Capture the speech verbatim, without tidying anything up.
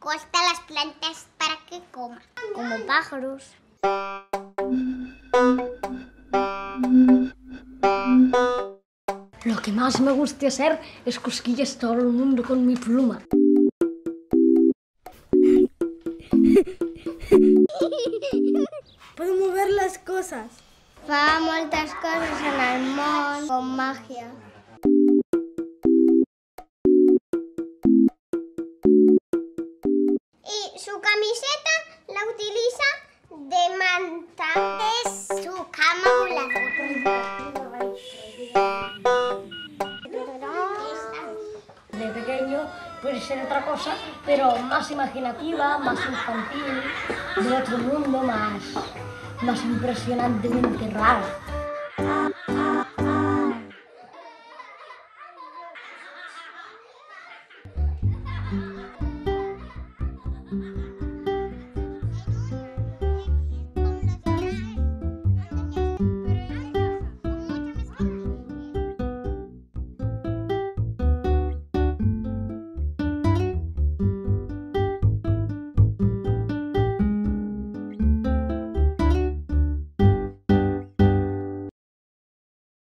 Cuesta las plantas para que coman, como pájaros. Lo que más me gusta hacer es cosquillas todo el mundo con mi pluma. Puedo mover las cosas. Fa moltes coses en el món con màgia. Su camiseta la utiliza de manta. Es su cama voladora. De pequeño puede ser otra cosa, pero más imaginativa, más infantil, de otro mundo, más, más impresionantemente raro.